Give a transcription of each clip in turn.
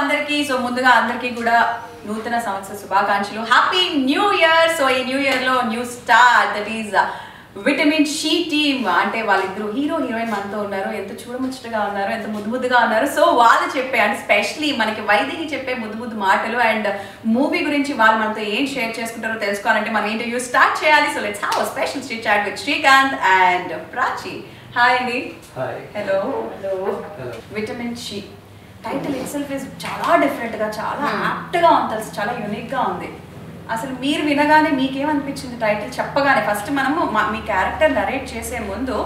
అందరికీ కూడా నూతన సంవత్సర శుభాకాంక్షలు హ్యాపీ న్యూ ఇయర్ సో ఈ న్యూ ఇయర్ లో new star that is vitamin she team అంటే వాళ్ళిద్దరు హీరో హీరోయిన్ మనతో ఉన్నారు ఎంత చూడముచ్చటగా ఉన్నారు ఎంత ముద్దు ముద్దుగా ఉన్నారు సో వాళ్ళు చెప్పే అండ్ స్పెషల్లీ మనకి వైదేహి చెప్పే ముద్దు ముద్దు మాటలు అండ్ మూవీ గురించి వాళ్ళు మనతో ఏం షేర్ చేసుకుంటారో తెలుసుకోవాలంటే మనం ఇంటర్వ్యూ స్టార్ట్ చేయాలి so let's have a special street chat with Srikanth and Prachi hi అండి hi hello hello vitamin she title itself is చాలా డిఫరెంట్ గా చాలా యాప్ట్ గా ఉంటుంది చాలా యూనిక్ గా ఉంది అసలు మీరు వినగానే మీకేమనిపించింది టైటిల్ చెప్పగానే ఫస్ట్ మనము మీ క్యారెక్టర్ నరేట్ చేసే ముందు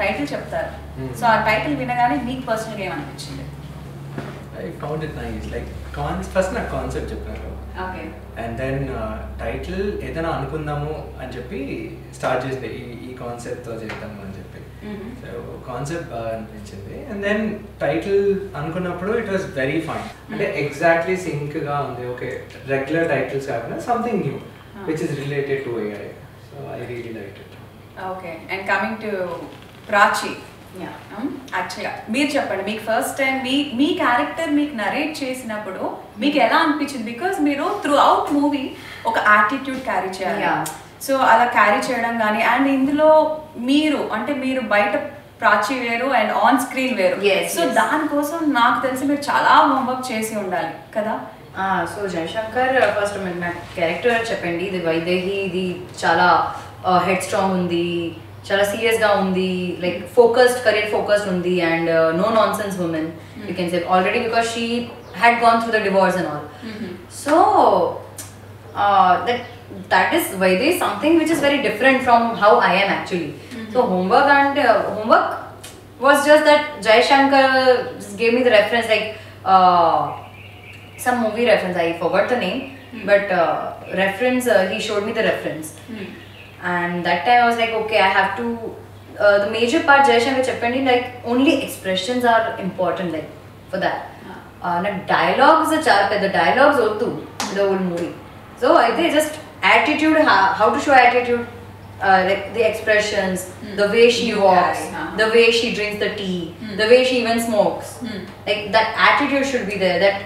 టైటిల్ చెప్తారు సో ఆ టైటిల్ వినగానే మీకు పర్సనల్గా ఏమనిపించింది I found it nice like first నా కాన్సెప్ట్ చెప్పారు ఓకే and then టైటిల్ ఏదైనా అనుకుందాము అని చెప్పి స్టార్ట్ చేస్తే ఈ కాన్సెప్ట్ తో చేద్దాము అని చెప్పి so concept అనిపించింది and then title అనుకున్నప్పుడు it was very fun అంటే exactly sync గా ఉంది okay regular titles కాకుండా something new which is related to AI so I really liked it okay and coming to Prachi yeah actually మీరు చెప్పండి మీకు first time మీ character మీకు narrate చేసినప్పుడు మీకు ఎలా అనిపించింది because మీరు throughout మూవీ ఒక attitude carry చేయాలి సో అలా క్యారీ చేయడం కానీ అండ్ ఇందులో మీరు అంటే మీరు బయట ప్రాచి వేరు అండ్ ఆన్ స్క్రీన్ వేరు సో దానికోసం నాకు తెలిసి మీరు చాలా హోంవర్క్ చేసి ఉండాలి కదా సో జయశంకర్ ఫస్ట్ నా క్యారెక్టర్ చెప్పండి ఇది వైదేహి ఇది చాలా హెడ్ స్ట్రాంగ్ ఉంది చాలా సీరియస్గా ఉంది లైక్ ఫోకస్డ్ కెరీర్ ఫోకస్డ్ ఉంది and no nonsense women you can say already because she had gone through the divorce and all so that is Vaidehi something which is very different from how I am actually so homework was just that Jayashankar just gave me the reference like some movie reference I forgot the name but reference he showed me the reference and that time I was like okay I have to the major part Jayashankar chappandi like only expressions are important like for that and dialogues are charpe the dialogues odu the whole movie so I think just attitude how to show attitude like the expressions the way she walks the way she drinks the tea the way she even smokes like that attitude should be there that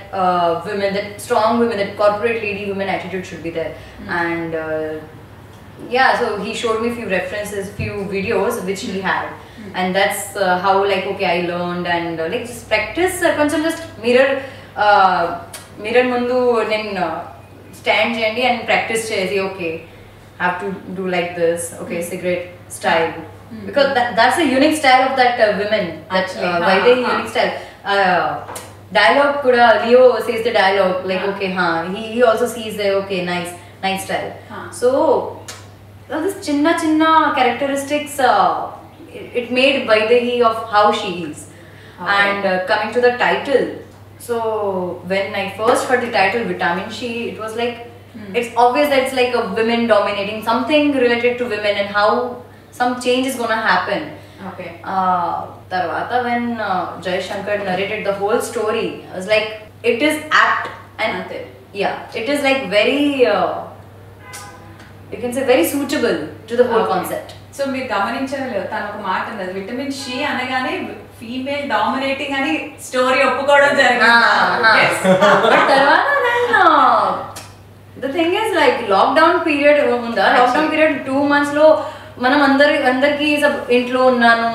women that strong women that corporate lady women attitude should be there and yeah so he showed me few references few videos which he had and that's how like okay I learned and like just practice koncham just mirror mundu nen stand gently and practice chesi okay have to do like this okay cigarette style because that's a unique style of that women that Vaidehi unique style dialogue kuda Leo says the dialogue like okay he also sees the okay nice style so this chinna characteristics it made Vaidehi of how she is and coming to the title so when I first heard the title Vitamin She it was like it's obvious that it's like a women dominating something related to women and how some change is going to happen okay tarvata when Jayashankar narrated the whole story I was like it is apt and yeah it is like very you can say very suitable to the whole concept so me gamaninchaledu tanu oka maat undi Vitamin She anagane female dominating ani story oppukodam jarigindi yes but tarvata no the thing is like lockdown period unda lockdown period 2 months lo manam andarki sab intlo unnanu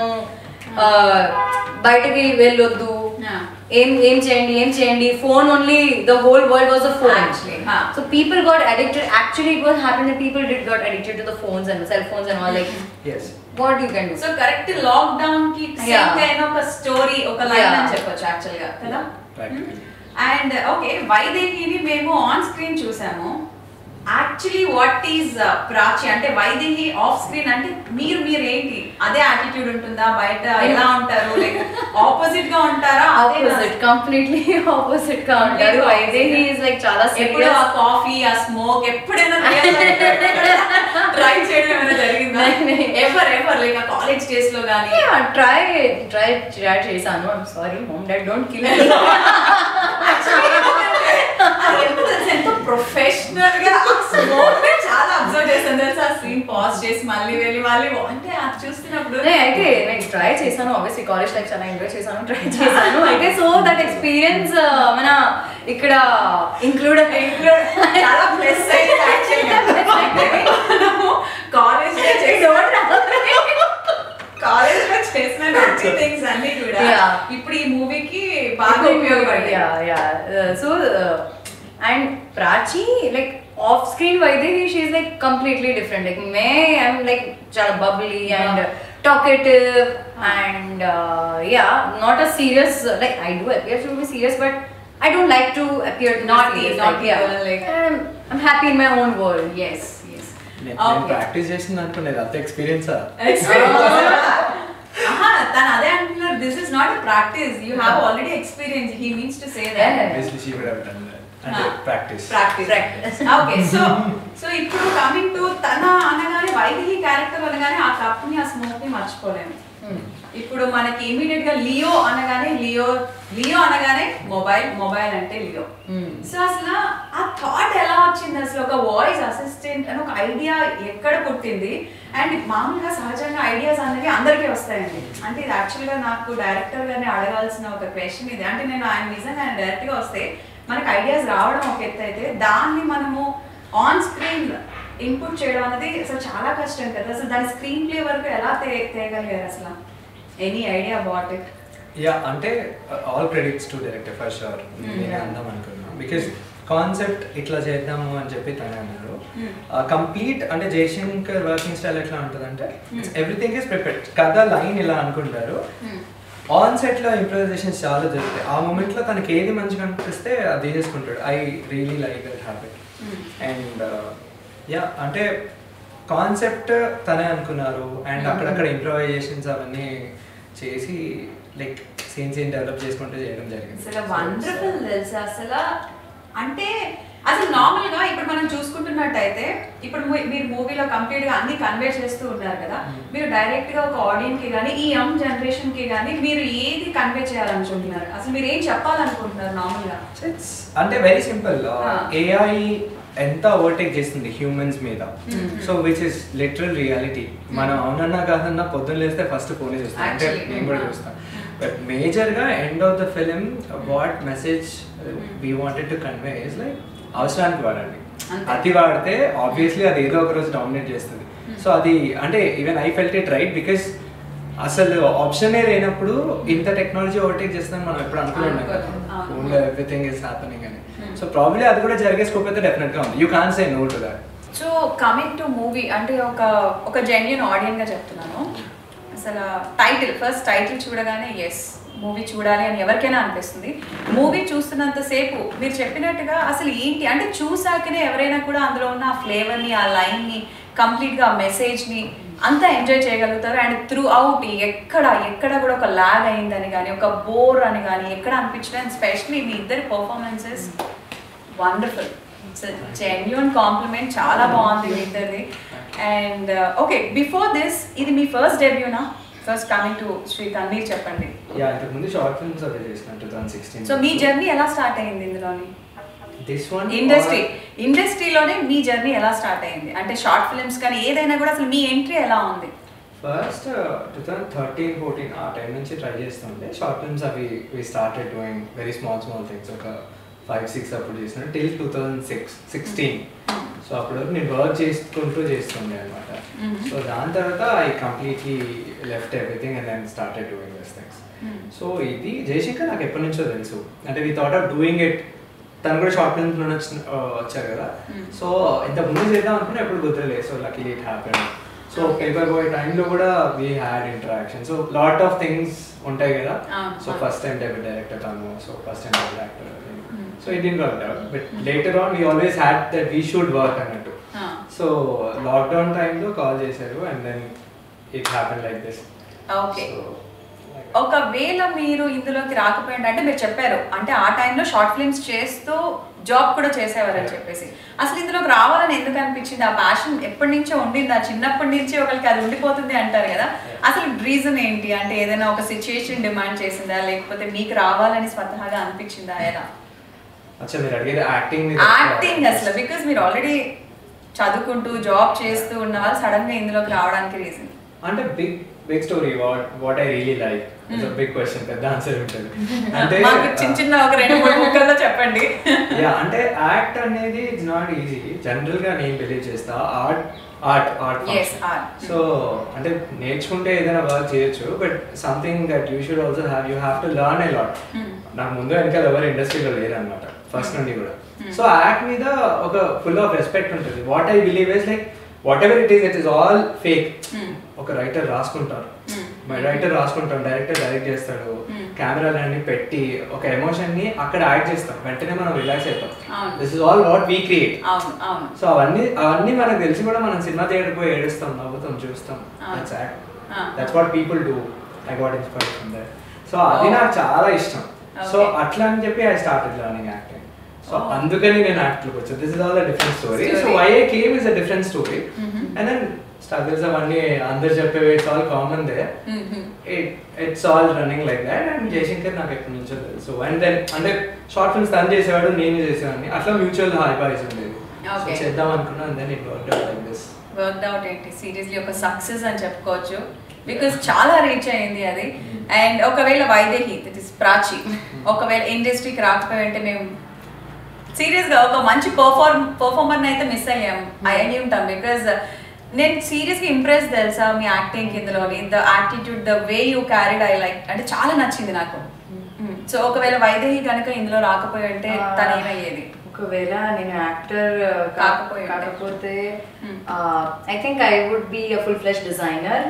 బయటికి వెళ్ళొద్దు ఏం చేయండి phone only the whole world was a phone actually so people got addicted actually it was happen that people did got addicted to the phones and cell phones and all like yes what you can do so correct lock down ki same kind of a story oka line ani cheppochu actually ga kada and okay Vaidehi ni memo on screen chusamu actually what is Prachi ante Vaidehi off screen ante meer enti ade attitude untunda bayata ela untaru like opposite ga untara opposite completely opposite ga untaru Vaidehi is like chala serious eppudu coffee a smoke eppudaina try cheyadam emana jarigindha ever like college days lo gaani yeah try chesanu I'm sorry mom dad don't kill me ఎంత professional గా చాలా observe చేసాను తెలుసా scene pause చేసి మళ్ళీ వెళ్ళి అంటే అది చూస్తున్నప్పుడు అయితే నేను ట్రై చేశాను ఆబ్వియస్లీ కాలేజ్ లైఫ్ చాలా ఎంజాయ్ చేశాను ట్రై చేశాను అయితే సో దట్ ఎక్స్పీరియన్స్ మన ఇక్కడ ఇంక్లూడ్ చాలా ప్లస్ అయ్యింది యాక్చువల్లీ కాలేజ్ లో చేసిన మంచి థింగ్స్ అన్ని కూడా ఇప్పుడు ఈ మూవీకి బాగా ఉపయోగపడ్డాయి. So and Prachi like off screen Vaidehi she is like completely different. Like me I'm like చాలా bubbly and talkative and yeah, not a serious, like I do appear to be serious, but I don't like to appear to be serious. Not like, yeah, like I'm happy in my own world. Yes, yes. I'm practicing that, but that experience. This is not a practice. You have already experienced. He means to say that. Obviously, she would have done that. practice okay so ipudu coming to tana anagane vaidehi character anagane aa kapuni aa smoke ni marchipolem. Ipudu manaki immediate ga leo anagane mobile ante leo. So asla aa thought ela vachindi, asla oka voice assistant ani oka idea ekkada puttindi? And maamuluga sahajanga ideas annavi andariki vastayandi. Ante id actually ga naaku director gane adagalsina oka question idi. Ante nenu I am vision and directly vaste మనకు ideas రావడం ఒక ఎత్తు అయితే దాన్ని మనము on screen input చేయడం అనేది అసలు చాలా కష్టం కదా. అసలు దాని స్క్రీన్ ప్లే వరకు ఎలా తేయగలిగారు అసలు? Any idea about it? Yeah, అంటే all credits to director for sure. నేను అందాం అనుకున్నాను బికాజ్ కాన్సెప్ట్ ఇట్లా చేద్దాము అని చెప్పి తనే అన్నారు. కంప్లీట్ అంటే జయశంకర్ వర్కింగ్ స్టైల్ ఎట్లా ఉంటుందంటే ఎవ్రీథింగ్ ఈస్ ప్రిపేర్డ్. కథ లైన్ ఇలా అనుకుంటారు, ఆన్ సెట్ లో ఇంప్రూవైజేషన్స్ చాలా జరుగుతాయి. ఆ మూమెంట్ లో తనకి ఏది మంచిగా అనిపిస్తే అది చేసుకుంటాడు. I really like that habit. And yeah, అంటే కాన్సెప్ట్ తనే అనుకున్నారు అండ్ అక్కడక్కడ ఇంప్రూవైజేషన్స్ అవన్నీ చేసి లైక్ సీన్స్ ఏం డెవలప్ చేసుకుంటూ చేయడం జరిగింది. వండర్ఫుల్ తెలుసా అసలు. అంటే అసలు నార్మల్ గా ఇప్పుడు మనం చూసుకుంటున్నట్టయితే ఇప్పుడు మీరు మూవీలో కంప్లీట్ గా అన్ని కన్వే చేస్తూ ఉన్నారు కదా, మీరు డైరెక్ట్ గా ఒక ఆడియన్స్ కి కానీ ఈ యంగ్ జనరేషన్ కి కానీ మీరు ఏది కన్వే చేయాలనుకుంటున్నారు? అసలు మీరు ఏం చెప్పాలనుకుంటున్నారు నార్మల్ గా? అంటే వెరీ సింపుల్, AI ఎంత ఓవర్టేక్ చేస్తుంది హ్యూమన్స్ మీద, so which is literal reality. మనం అవునన్నా కాదన్నా పొద్దున్న లేస్తే ఫస్ట్ ఫోనే చూస్తాం. అంటే నేను కూడా చూస్తాను. But మేజర్గా end of the film what message we wanted to convey is like అవసరానికి వాడండి. అతి వాడితే ఆబ్వియస్లీ అది ఏదో ఒక రోజు డామినేట్ చేస్తుంది. సో అది అంటే even I felt it right because అసలు ఆప్షనే లేనప్పుడు ఇంత టెక్నాలజీ ఓవర్టేక్ చేస్తాను మనం ఎప్పుడు అనుకున్నాం కదా, ఓన్లీ ఎవ్రీథింగ్ ఈస్ హ్యాపెనింగ్ అని. సో ప్రాబ్లీ అది కూడా జరిగే స్కోప్ అయితే డెఫినెట్గా ఉంది. You can say no to that. So coming to movie అంటే ఒక జెన్యూన్ ఆడియన్స్ గా చెప్తున్నాను, అసలు టైటిల్ ఫస్ట్ టైటిల్ చూడగానే ఎస్ మూవీ చూడాలి అని ఎవరికైనా అనిపిస్తుంది. మూవీ చూస్తున్నంతసేపు మీరు చెప్పినట్టుగా అసలు ఏంటి అంటే చూసాకనే ఎవరైనా కూడా అందులో ఉన్న ఆ ఫ్లేవర్ని ఆ లైన్ని కంప్లీట్గా ఆ మెసేజ్ని అంతా ఎంజాయ్ చేయగలుగుతారు. అండ్ త్రూ అవుట్ ఎక్కడ కూడా ఒక లాగ్ అయిందని కానీ ఒక బోర్ అని కానీ ఎక్కడ అనిపించడం. అండ్ స్పెషలీ మీ ఇద్దరి పర్ఫార్మెన్సెస్ వండర్ఫుల్, జెన్యూన్ కాంప్లిమెంట్, చాలా బాగుంది మీ ఇద్దరిది. అండ్ ఓకే, బిఫోర్ దిస్ ఇది మీ ఫస్ట్ డెబ్యూనా? ఫస్ట్ కమింగ్ టు శ్రీకాంత్, మీరు చెప్పండి. యా, ఇంతకు ముందు షార్ట్ ఫిల్మ్స్ అదే చేశాను 2016. సో మీ జర్నీ ఎలా స్టార్ట్ అయ్యింది ఇందులోని? దిస్ వన్ ఇండస్ట్రీలోనే మీ జర్నీ ఎలా స్టార్ట్ అయ్యింది అంటే షార్ట్ ఫిల్మ్స్ కానీ ఏదైనా కూడా అసలు మీ ఎంట్రీ ఎలా ఉంది? ఫస్ట్ 2013-14 ఆ టైం నుంచి ట్రై చేస్తుండే షార్ట్ ఫిల్మ్స్ అవి. We started doing very small things, ఒక 5-6 అప్పుడు చేస్తున్నాను టిల్ 2016. సో అప్పుడు నేను వర్క్ చేసుకుంటూ చేస్తుండే అనమాట. సో దాని తర్వాత I completely left everything and then started doing this things. So ఇది జయశంకర్ నాకు ఎప్పటి నుంచో తెలుసు. అంటే we thought of doing it. తను కూడా షార్ట్ ఫిల్మ్స్ నుండి వచ్చారు కదా, సో ఇంతకుముందు చేద్దాం అనుకున్నా ఎప్పుడు గుర్తులేదు. So luckily it happen. So paper boy టైంలో కూడా we had interaction. So lot of things ఉంటాయి కదా. So first time debut director తను, so first time debut actor. So it didn't work out, but later on we always had that we should work on it too. So lockdown time lo call chesaru and then it happened like this. Okay. So, oka vela meeru induloki raakapoyandi ante meer chepparu ante aa time lo short films chesto job కూడా చేసేవారు అని చెప్పేసి అసలు ఇందులోకి రావాలని ఎందుకు అనిపించింది? ఆ ప్యాషన్ ఎప్పటి నుంచో ఉండింది, ఆ చిన్నప్పటి నుంచి ఒకరికి అది ఉండిపోతుంది అంటారు కదా, అసలు రీజన్ ఏంటి? అంటే ఏదైనా ఒక సిచ్యుయేషన్ డిమాండ్ చేసిందా లేకపోతే మీకు రావాలని స్వతహాగా అనిపించిందా? ఎలా? అచ్చా, మీరు అడిగేది యాక్టింగ్ అసలు బికాజ్ మీరు ఆల్రెడీ చదువుకుంటూ జాబ్ చేస్తూ ఉన్న వాళ్ళు సడన్ గా ఇందులోకి రావడానికి రీజన్ అంటే big story what I really like. It's a big question, that answer ఉంటుంది. అంటే నాకు చిన్న ఒక రెండు మూడు ముక్కల్లో చెప్పండి. చెప్పండి. యా అంటే యాక్ట్ అనేది ఇట్స్ నాట్ ఈజీ. జనరల్ గా నేను బిలీవ్ చేస్తా art art art yes art. So అంటే నేర్చుకుంటే ఏదైనా వర్క్ చేయొచ్చు but something that you should also have you have to learn a lot. నాకు ముందు ఇంకా ఎవరు ఇండస్ట్రీలో లేరన్నమాట ఫస్ట్ నుండి కూడా. సో యాక్ట్ మీద ఒక ఫుల్ ఆఫ్ రెస్పెక్ట్ ఉంటుంది. What I believe is like whatever it is all fake. ఒక రైటర్ రాసుకుంటారు, మై రైటర్ రాసుకుంటాం, డైరెక్టర్ డైరెక్ట్ చేస్తాడు, కెమెరాలన్నీ పెట్టి ఒక ఎమోషన్ ని అక్కడ యాడ్ చేస్తాం, వెంటనే మనం రిలాక్స్ అవుతాం. This is all what we create. So అవన్నీ మనకు తెలిసి కూడా మనం సినిమా థియేటర్ పోయి ఏడుస్తాం, నవ్వుతాం, చూస్తాం. That's what people do. I got inspired from that. So అది నాకు చాలా ఇష్టం. సో అట్లా అని చెప్పి I started learning acting. So అందుకని నేను యాక్ట్లోకి వచ్చాను. This is all a different story. So why I came is a different story. And then struggles అవన్నీ అందరూ చెప్పేవి, it's all common they, it's all running like that. And Jayashankar నాకు ఎప్పటి నుంచో తెలుసు. అండ్ దెన్ అంటే షార్ట్ ఫిల్మ్స్ తను చేసేవాడు, నేను చేసేవాడిని, అట్లా మ్యూచువల్ హైబాయిస్ ఉండేది. చేద్దాం అనుకున్నాను. Then it worked out like this. Worked out ఏంటి సీరియస్లీ ఒక సక్సెస్ అని చెప్పుకోవచ్చు, బికాస్ చాలా రీచ్ అయింది అది. అండ్ ఒకవేళ వైదేహి దట్ ఇస్ ప్రాచి ఒకవేళ ఇండస్ట్రీకి రాకపోయింటే మేము సీరియస్ గా ఒక మంచి పర్ఫార్మర్ అయితే మిస్ అయ్యాము, అయ్యి ఉంటాం. బికాస్ నేను సీరియస్గా ఇంప్రెస్ తెలుసా మీ యాక్టింగ్ ఇందులోని, the attitude, the way you carried, I like అంటే చాలా నచ్చింది నాకు. సో ఒకవేళ వైదేహి కనుక ఇందులో రాకపోయి అంటే తను ఏమయ్యేది? ఒకవేళ నేను యాక్టర్ కాకపోతే I think I would be a full fledged designer,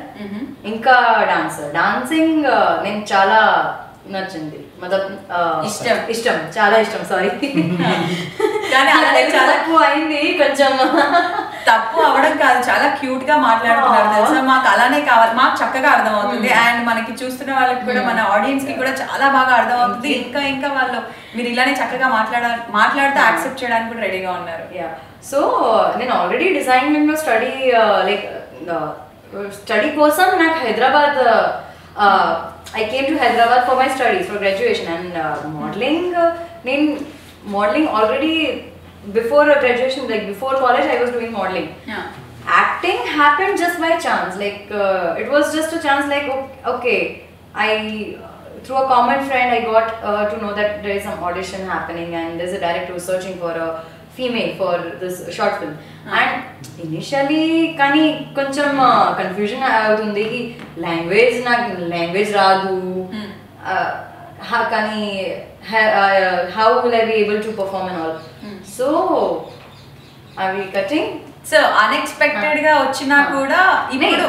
ఇంకా డాన్సర్. డాన్సింగ్ నేను చాలా నచ్చింది, ఇష్టం ఇష్టం చాలా ఇష్టం. సారీ చాలా ఎక్కువ అయింది కొంచెం తప్పు అవడం కాదు, చాలా క్యూట్ గా మాట్లాడుతున్నారు తెలుసా, మాకు అలానే కావాలి, మాకు చక్కగా అర్థం అవుతుంది. అండ్ మనకి చూస్తున్న వాళ్ళకి కూడా, మన ఆడియన్స్ కి కూడా చాలా బాగా అర్థం అవుతుంది. ఇంకా ఇంకా వాళ్ళు మీరు ఇలానే చక్కగా మాట్లాడితే యాక్సెప్ట్ చేయడానికి కూడా రెడీగా ఉన్నారు. యా సో నేను ఆల్రెడీ డిజైనింగ్ లో స్టడీ కోసం నాకు Hyderabad, I came to Hyderabad for my studies, for graduation, and modeling. Modeling already before graduation, like before college, I was doing modeling. Yeah. Acting happened just by chance. Like it was just a chance. Like okay, I through a common friend I got to know that there is some audition happening and there's a director who's searching for a female for this short film. And initially kani koncham confusion avutundi ki language na language raadu ha kani how will I be able to perform and all. So are we cutting so unexpected ga ochina kuda ippudu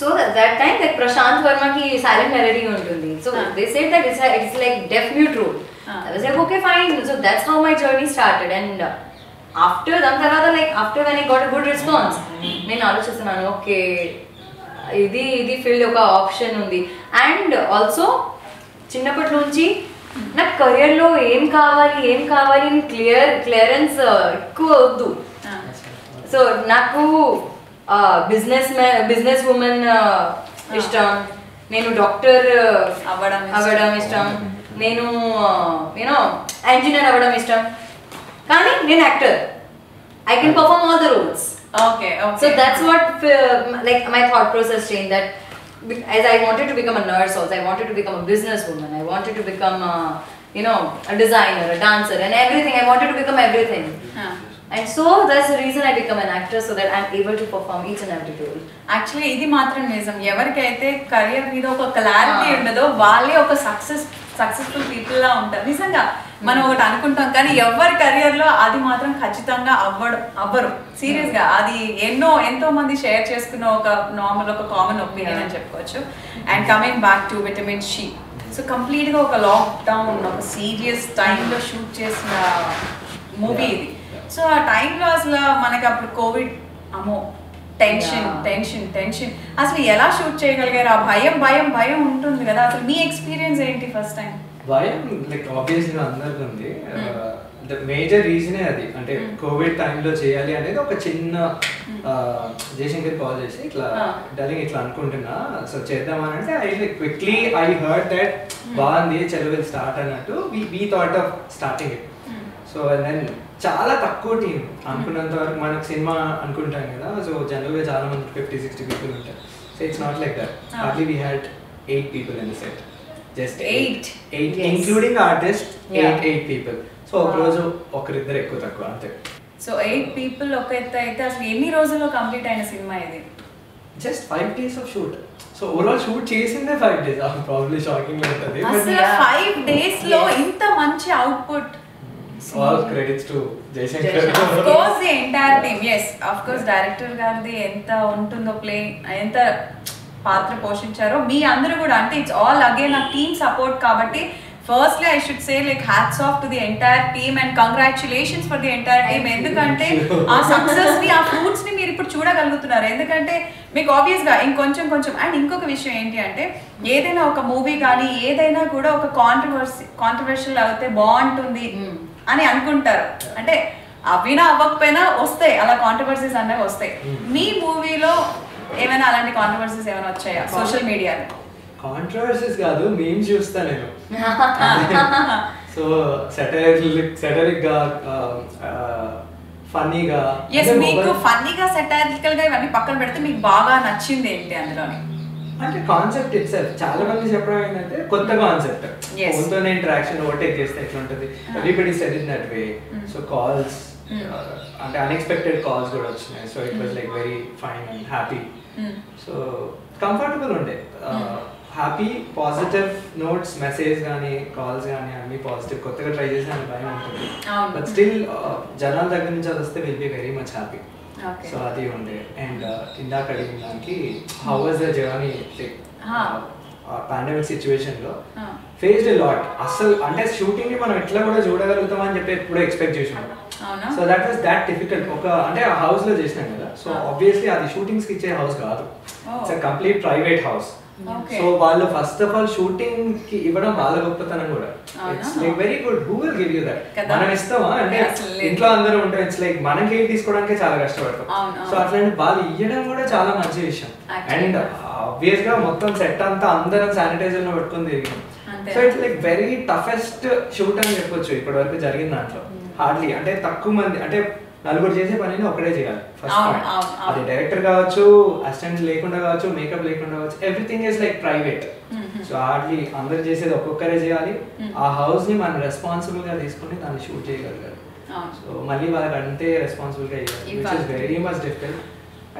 so that time like Prashant Verma ki silent melody untundi so they said that it's like deaf mute role. I was like okay fine. So that's how my journey started. And after that tarada like after when I got a good response నేను ఆలోచిస్తున్నాను okay ఇది field ఒక option ఉంది. And also చిన్నప్పటి నుంచి నాకు కెరియర్లో ఏం కావాలి అని క్లియరెన్స్ ఎక్కువ వద్దు. సో నాకు బిజినెస్ ఉమెన్ ఇష్టం, నేను డాక్టర్ అవ్వడం ఇష్టం, నేను యూనో ఇంజనీర్ అవ్వడం ఇష్టం, కానీ నేను actor, I can perform all the roles. Okay so that's what like my thought process change that as I wanted to become a nurse also, I wanted to become a business women, I wanted to become you know a designer, a dancer and everything. I wanted to become everything. And so that's the reason I become an actor, so that I'm able to perform each and every role. Actually idi matram nizam evarkaithe career meeda oka clarity undado valle oka successful people la untaru. Nisanga మనం ఒకటి అనుకుంటాం కానీ ఎవరి career లో అది మాత్రం ఖచ్చితంగా అవ్వరు. సీరియస్ గా అది ఎంతో మంది షేర్ చేసుకున్న ఒక నార్మల్ ఒక కామన్ ఒపీనియన్ అని చెప్పుకోవచ్చు. And coming back to vitamin she, so complete గా ఒక లాక్డౌన్ ఒక సీరియస్ టైంలో షూట్ చేసిన మూవీ ఇది. సో ఆ టైంలో అసలు మనకి అప్పుడు కోవిడ్ అమ్మో టెన్షన్ టెన్షన్ టెన్షన్ అసలు ఎలా షూట్ చేయగలిగారు? ఆ భయం భయం భయం ఉంటుంది కదా, అసలు మీ ఎక్స్పీరియన్స్ ఏంటి? ఫస్ట్ టైం భయం లైక్ ఆబ్వియస్లీ అందరికీ ఉంది. ద మేజర్ రీజనే అది. అంటే కోవిడ్ టైంలో చేయాలి అనేది ఒక చిన్న జయశంకర్ కాల్ చేసి ఇట్లా డార్లింగ్ ఇట్లా అనుకుంటున్నా సో చేద్దామని అంటే I like quickly I heard that బాగుంది చదువు స్టార్ట్ అన్నట్టు we thought of starting it. So then చాలా తక్కువ టీం అనుకున్నంత వరకు మనకు సినిమా అనుకుంటాం కదా, సో జనరల్గా చాలా మంది 50-60 పీపుల్ ఉంటారు. So it's not like that. Hardly we had 8 people in the set. Just eight. Yes. Including artists, yeah. eight people. So okroju okriddare ekku takku ante. So eight people oketta ite asli enni rojulo complete aina cinema idi. Just 5 days of shoot. So overall shoot chesinde 5 days. I'm probably shocking untadi. Asli 5 days lo inta manchi output. All credits to Jayashankar. Of course the entire team. Yes, of course director gardi enta untundo play enta పాత్ర పోషించారో మీ అందరూ కూడా అంటే it's all again ఆ team support కాబట్టి firstly I should say like hats off to the entire team and congratulations for the entire team ఎందుకంటే ఆ success ని ఆ ఫ్రూట్స్ ని మీరు ఇప్పుడు చూడగలుగుతున్నారు ఎందుకంటే మీకు ఆబ్వియస్ గా ఇంకొంచెం కొంచెం అండ్ ఇంకొక విషయం ఏంటి అంటే ఏదైనా ఒక మూవీ కానీ ఏదైనా కూడా ఒక కాంట్రవర్షియల్ అవుతే బాగుంటుంది అని అనుకుంటారు అంటే అవినా అవ్వకపోయినా వస్తాయి అలా కాంట్రవర్సీస్ అనేవి వస్తాయి మీ మూవీలో ఏమైనా అలాంటి కాంట్రవర్సీస్ ఏమైనా వచ్చాయా సోషల్ మీడియాలో కాంట్రవర్సీస్ కాదు మీమ్స్ చూస్తా నేను సో సెటరిక్ గా ఫన్నీగా yes మీకు ఫన్నీగా సెటరికల్ గా ఇవన్నీ పక్కన పెడితే మీకు బాగా నచ్చింది ఏంటి అందులోని అంటే కాన్సెప్ట్ ఇట్సెల్ఫ్ చాలా మంది చెప్పడం ఏంటంటే కొత్త కాన్సెప్ట్ కొంతనే ఇంటరాక్షన్ ఓవర్టేక్ చేస్తే ఎట్లా ఉంటుంది everybody said in that way so calls అంటే అన్ఎక్స్పెక్టెడ్ కాల్స్ కూడా వచ్చినాయి so it was like very fine and happy so comfortable ఉండే హ్యాపీ పాజిటివ్ నోట్స్ మెసేజ్ కానీ కాల్స్ కానీ అన్ని పాజిటివ్ కొత్తగా ట్రై చేసిన భయం ఉంటుంది బట్ స్టిల్ జనాల దగ్గర నుంచి అది వస్తే will be very much happy so అది ఉండే అండ్ ఇందాక అడిగిన దానికి how was the journey pandemic situation లో ఫేస్డ్ ఎ లాట్ అసలు అంటే షూటింగ్ ని మనం ఎట్లా కూడా చూడగలుగుతాం అని చెప్పి ఎప్పుడూ ఎక్స్పెక్ట్ చేసాం so that was that difficult ఒక అంటే ఆ హౌస్ లో చేసినాం కదా సో ఆబ్వియస్లీ అది షూటింగ్స్ కి ఇచ్చే హౌస్ కాదు it's complete private house so వాళ్ళు ఫస్ట్ ఆఫ్ ఆల్ షూటింగ్ కి ఇవ్వడం వాళ్ళ గొప్పతనం కూడా it's like very good who will give you that మనం ఇస్తామా అంటే ఇంట్లో అందరూ ఉంటాం ఇట్స్ లైక్ మనం కేర్ తీసుకోవడానికి చాలా కష్టపడతాం సో అట్లాంటి వాళ్ళు ఇవ్వడం కూడా చాలా మంచి విషయం అండ్ ఆబ్వియస్ గా మొత్తం సెట్ అంతా అందరం శానిటైజర్ లో పెట్టుకుని తిరిగాం so it's like very toughest shoot అని చెప్పొచ్చు ఇప్పటి వరకు జరిగిన దాంట్లో హార్డ్లీ అంటే తక్కువ మంది అంటే నలుగురు చేసే పనిని ఒకటే చేయాలి ఫస్ట్ అది డైరెక్టర్ కావచ్చు అసిస్టెంట్ లేకుండా కావచ్చు మేకప్ లేకుండా కావచ్చు everything is like private so hardly అందరు చేసేది ఒక్కొక్కరే చేయాలి ఆ హౌస్ ని మనం రెస్పాన్సిబుల్ గా తీసుకుని దాన్ని షూట్ చేయగలగాలి సో మళ్ళీ వాళ్ళకి అంతే రెస్పాన్సిబుల్ గా ఇవ్వాలి which is very much difficult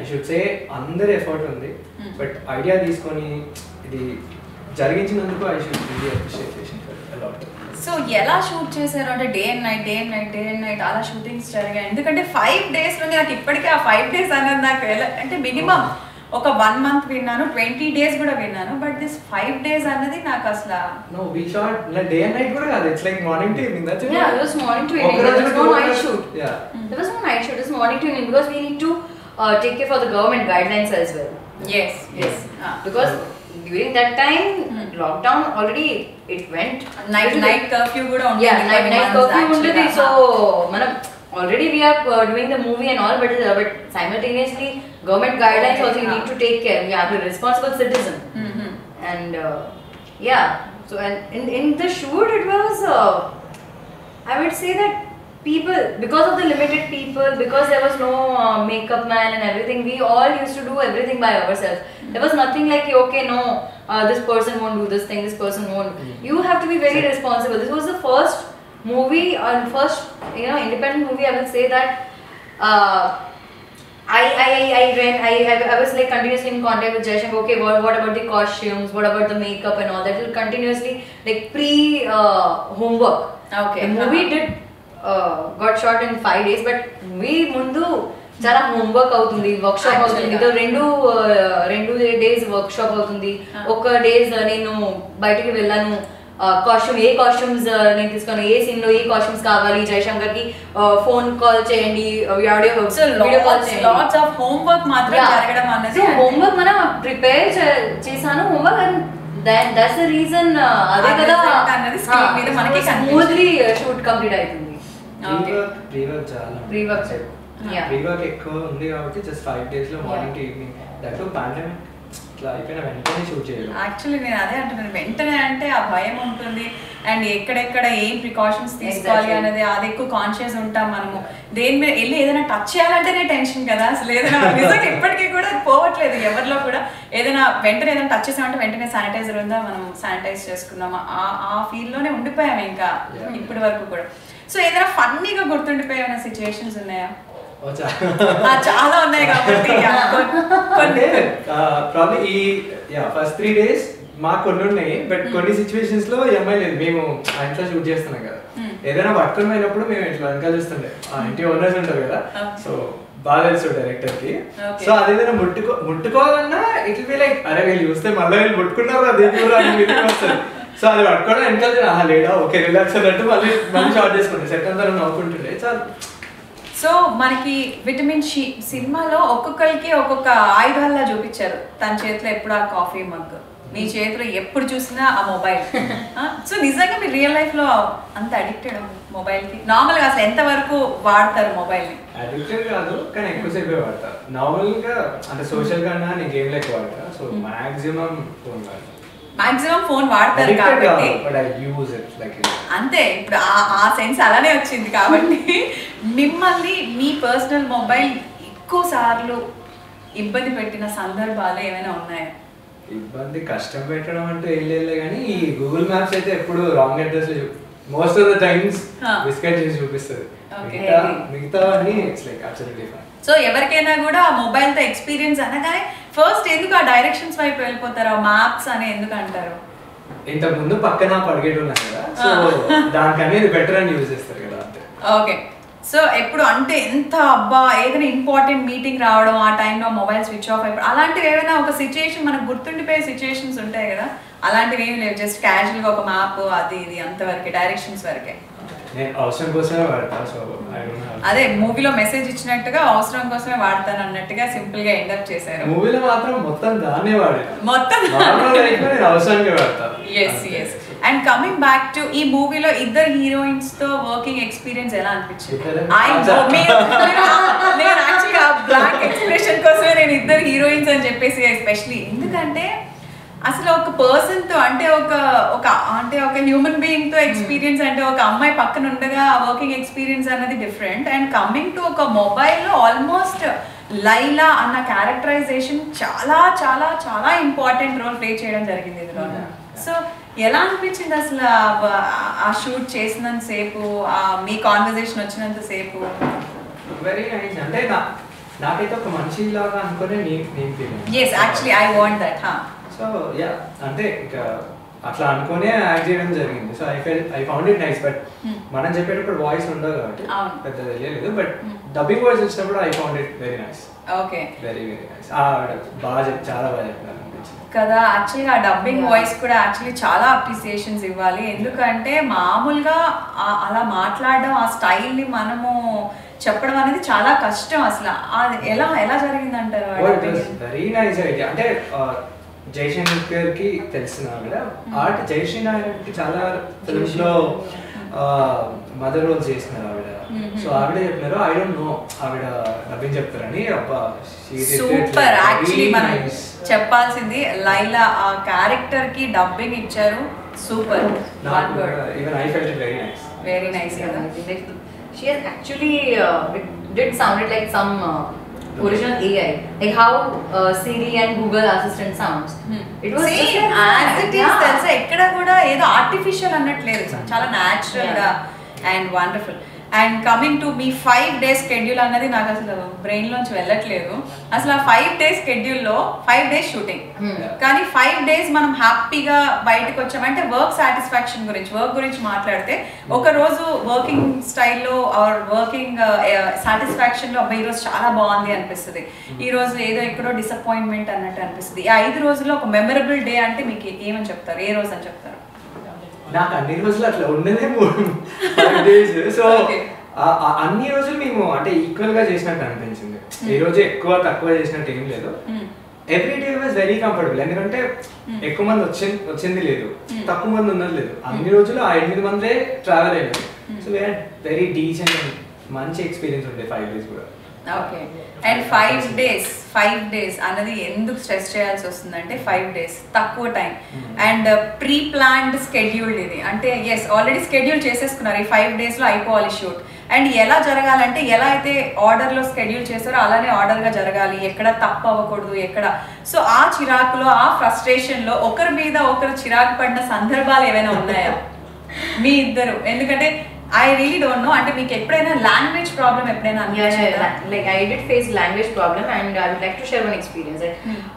I should say అందరు ఎఫర్ట్ ఉంది బట్ ఐడియా తీసుకొని ఇది జరిగించినందుకు I should really appreciate a lot so ఎలా షూట్ చేశారు అంటే డే అండ్ నైట్ అలా షూటింగ్స్ జరిగాయి ఎందుకంటే 5 days లో నాకు ఇప్పటికే ఆ 5 days అనేది నాకు అంటే మినిమం ఒక 1 month విన్నాను 20 days కూడా విన్నాను బట్ దిస్ 5 days అనేది నాకు అసలు no we shot day and night కూడా కాదు it's like morning to evening that's yeah it was morning to evening that was no night shoot yeah that was no night shoot it's morning to evening because we need to take care for the government guidelines as well yes because during that time lockdown already it went night curfew kuda undi night curfew undi so manam already we are doing the movie and all but simultaneously government guidelines also you need to take care we are a responsible citizen and so and in the shoot it was I would say that people because of the limited people because there was no makeup man and everything we all used to do everything by ourselves there was nothing like okay no this person won't do this thing this person won't you have to be very responsible this was the first movie or first you know independent movie I will say that I was like continuously in contact with Jayashankar okay what about the costumes what about the makeup and all that will continuously like pre homework okay the movie did got shot in 5 days but we mundu చాలా homework అవుతుంది workshop అవుతుంది రెండు days workshop అవుతుంది ఒక days నేను బయటకి వెళ్ళాను costume ఏ costumes నేను తీసుకున్నాను ఏ సీన్ లో ఏ కాస్ట్యూమ్స్ కావాలి జయశంకర్ కి ఫోన్ కాల్ చేయండి హోంవర్క్ మనం ప్రిపేర్ చేశాను homework and that's the reason అదే కదా స్మూత్లీ షూట్ కంప్లీట్ అవుతుంది ఫ్రీవర్క్ ఎక్కువ ఉంది కాబట్టి జస్ట్ 5 days లో మార్నింగ్ టు ఈవినింగ్ దాంట్లో పాండమిక్ ఇట్లా అయిపోయిన వెంటనే షూట్ చేయాలి యాక్చువల్లీ నేను అదే అంటున్నాను వెంటనే అంటే ఆ భయం ఉంటుంది అండ్ ఎక్కడెక్కడ ఏం ప్రికాషన్స్ తీసుకోవాలి అనేది అది ఎక్కువ కాన్షియస్ ఉంటాం మనము. దేని మీద వెళ్ళి ఏదైనా టచ్ చేయాలంటేనే టెన్షన్ కదా అసలు, ఏదైనా నిజంగా ఇప్పటికీ కూడా పోవట్లేదు ఎవరిలో కూడా. ఏదైనా వెంటనే ఏదైనా టచ్ చేసామంటే వెంటనే శానిటైజర్ ఉందా మనం శానిటైజ్ చేసుకున్నామా ఆ ఫీల్డ్లోనే ఉండిపోయాము ఇంకా ఇప్పటి వరకు కూడా. సో ఏదైనా ఫన్నీగా గుర్తుండిపోయే సిచ్యువేషన్స్ ఉన్నాయా? చాలా ఉన్నాయి కాబట్టి అంటే ప్రాబ్లీ ఈ ఫస్ట్ 3 days మాకు కొన్ని ఉన్నాయి. బట్ కొన్ని సిచ్యువేషన్స్ లో ఎంఐ లేదు, మేము ఆ ఇంట్లో షూట్ చేస్తున్నాం కదా, ఏదైనా వర్కం అయినప్పుడు మేము ఇట్లా వెనకాలిస్తుండే ఆ ఇంటి ఓనర్స్ ఉంటారు కదా, సో బాగా తెలుసు డైరెక్టర్ కి. సో అదేదైనా ముట్టుకోవాలన్నా ఇట్లా వీళ్ళ అరే వీళ్ళు చూస్తే మళ్ళీ వీళ్ళు ముట్టుకున్నారు వస్తారు. సో అది పట్టుకోవడం వెనకాల లేడా ఓకే రిలాక్స్ అన్నట్టు మళ్ళీ మళ్ళీ షార్ట్ చేసుకుంటాం సెకండ్ తరం నవ్వుకుంటుండే. సో మనకి విటమిన్ షీ సినిమాలో ఒక్కొక్కరికి ఒక్కొక్క ఆయుధాల్లా చూపించారు. తన చేతిలో ఎప్పుడు ఆ కాఫీ మగ్, మీ చేతిలో ఎప్పుడు చూసినా ఆ మొబైల్. సో నిజంగా మీరు రియల్ లైఫ్ లో అంత అడిక్టెడ్ మొబైల్ కి? నార్మల్ గా అసలు ఎంత వరకు వాడతారు మొబైల్ ని? అడిక్టెడ్ కాదు కానీ ఎక్కువసేపే వాడతారు నార్మల్ గా, అంటే సోషల్ గా నేను గేమ్లు ఎక్కువ వాడతా. సో మాక్సిమం ఫోన్ వాడతారు, మాక్సిమం ఫోన్ వాడతారు కాబట్టి అంతే. ఇప్పుడు ఆ సెన్స్ అలానే వచ్చింది కాబట్టి మిమ్మల్ని మీ పర్సనల్ మొబైల్ ఎక్కువ సార్లు ఇబ్బంది పెట్టిన సందర్భాలు ఏమైనా ఉన్నాయా? ఇబ్బంది కష్టం పెట్టడం అంటే ఏం లేదు కానీ ఈ గూగుల్ మ్యాప్స్ అయితే ఎప్పుడు wrong address most of the times biscuit చేసి చూపిస్తుంది, మిగతా అని it's like absolutely fine. So ఎవరికైనా కూడా మొబైల్ తో ఎక్స్పీరియన్స్ అనగానే ఫస్ట్ ఎందుకు ఆ డైరెక్షన్స్ వైపు వెళ్ళిపోతారు మ్యాప్స్ అని ఎందుకు అంటారు? ఇంతకుముందు పక్కన పడిగేటున్నాం కదా, సో దానికనే ఇది బెటర్ అని యూజ్ చేస్తారు కదా అంతే. ఓకే సో ఎప్పుడు అంటే ఎంత అబ్బా ఏదైనా ఇంపార్టెంట్ మీటింగ్ రావడం ఆ టైంలో మొబైల్ స్విచ్ ఆఫ్ అయిపోయి అలాంటివి ఏమైనా ఒక సిచ్యువేషన్ మనకు గుర్తుండిపోయే సిచ్యువేషన్స్ ఉంటాయి కదా, అలాంటివి ఏమి లేవు జస్ట్ క్యాజువల్గా ఒక మ్యాప్ అది ఇది అంతవరకే డైరెక్షన్స్ వరకే. అదే మూవీలో మెసేజ్ ఇచ్చినట్టుగా అవసరం కోసమే వాడతాను అన్నట్టుగా సింపుల్ గా ఎండ్ అప్ చేశారు. మూవీలో మాత్రం మొత్తం దాన్నే వాడారు మొత్తం. అండ్ కమింగ్ బ్యాక్ టు ఈ మూవీలో ఇద్దరు హీరోయిన్స్ తో వర్కింగ్ ఎక్స్పీరియన్స్ ఎలా అనిపించింది? నేను యాక్చువల్గా బ్లాక్ ఎక్స్ప్రెషన్ కోసమే నేను ఇద్దరు హీరోయిన్స్ అని చెప్పేసి, ఎస్పెషలీ ఎందుకంటే అసలు ఒక పర్సన్ తో అంటే ఒక హ్యూమన్ బీయింగ్ తో ఎక్స్పీరియన్స్ అంటే ఒక అమ్మాయి పక్కన ఉండగా వర్కింగ్ ఎక్స్పీరియన్స్ అనేది డిఫరెంట్. అండ్ కమింగ్ టు ఒక మొబైల్లో ఆల్మోస్ట్ లైలా అన్న క్యారెక్టరైజేషన్ చాలా చాలా చాలా ఇంపార్టెంట్ రోల్ ప్లే చేయడం జరిగింది ఇందులో. సో ఎలా అనిపించింది అసలు ఆ షూట్ చేసినంత సేపు, మీ కాన్వర్సేషన్ వచ్చినంత సేపు? Very nice. అంటే నాకైతే ఒక మంచి లాగా అనుకునే సో యా అంటే ఇక అట్లా అనుకునే యాక్ట్ చేయడం జరిగింది. So I found it nice. But మనం చెప్పేటప్పుడు వాయిస్ ఉండదు కాబట్టి పెద్ద తెలియలేదు, బట్ డబ్బింగ్ వాయిస్ వచ్చినప్పుడు I found it very nice. Okay very very nice. బాగా చాలా బాగా చెప్పారు కదా. యాక్చువల్గా ఆ డబ్బింగ్ వాయిస్ కూడా యాక్చువల్లీ చాలా అప్రిసియేషన్స్ ఇవ్వాలి, ఎందుకంటే మామూలుగా అలా మాట్లాడడం ఆ స్టైల్ని మనము చెప్పడం అనేది చాలా కష్టం అసలు. ఎలా ఎలా జరిగింది అంటారు? Very nice. అంటే జయశంకర్ కి తెలిసిన ఆవిడ ఆర్ట్, జయశంకర్కి చాలా ఫిల్మ్స్ లో మదర్ రోల్ చేసినారు ఆవిడ. సో ఆవిడ చెప్పినారు ఐ డోంట్ నో ఆవిడ డబ్బింగ్ చెప్తారని. సూపర్. యాక్చువల్లీ మనం చెప్పాల్సింది లైలా ఆ క్యారెక్టర్ కి డబ్బింగ్ ఇచ్చారు. Super. Even I felt very nice. Very nice. She has actually did sound like some original AI, like how Siri and Google Assistant sounds. It was just as it is. That's ekkada kuda edo artificial annatledu, chaala natural ga and wonderful. And coming to me 5-day schedule annadi naaku asalu brain lonch vellatledu. Asalu aa 5-day schedule lo 5 days shooting, kaani 5 days manam happy ga bayitiki vacham ante work satisfaction gurinchi maatladte oka roju working style lo or working satisfaction lo abba ee roju chaala baagundi anipistadi, ee roju edo ikkado disappointment annattu anipistadi. Aa 5 రోజుల్లో ఒక memorable day అంటే మీకు ఏమని చెప్తారు, ఏ రోజు అని చెప్తారు? నాకు అన్ని రోజులు అట్లా ఉండేదే 5 days. సో అన్ని రోజులు మేము అంటే ఈక్వల్ గా చేసినట్టు అనిపించింది, ఈ రోజు ఎక్కువ తక్కువ చేసినట్టు ఏం లేదు. Every day was very comfortable, ఎందుకంటే ఎక్కువ మంది వచ్చింది లేదు, తక్కువ మంది ఉన్నది లేదు. అన్ని రోజులు 8 మందే ట్రావెల్ అయ్యారు. సో వెరీ డీసెంట్ మంచి ఎక్స్పీరియన్స్ ఉండే 5 days కూడా. ఓకే అండ్ 5 days అనేది ఎందుకు స్ట్రెస్ చేయాల్సి వస్తుందంటే 5 days తక్కువ time and pre planned schedule ఇది అంటే yes ఆల్రెడీ షెడ్యూల్ చేసేసుకున్నారు ఈ 5 days లో అయిపోవాలి షూట్ అండ్ ఎలా జరగాలంటే ఎలా అయితే ఆర్డర్ లో షెడ్యూల్ చేసారో అలానే ఆర్డర్ గా జరగాలి ఎక్కడ తప్పు అవ్వకూడదు ఎక్కడ సో ఆ చిరాకులో ఆ ఫ్రస్ట్రేషన్ లో ఒకరి మీద ఒకరు చిరాకు పడిన సందర్భాలు ఏమైనా ఉన్నాయా మీ ఇద్దరు ఎందుకంటే I really don't know అంటే మీకు ఎప్పుడైనా లాంగ్వేజ్ ప్రాబ్లం ఎప్పుడైనా అనిపించిందా like I did face language problem and I would like to share one experience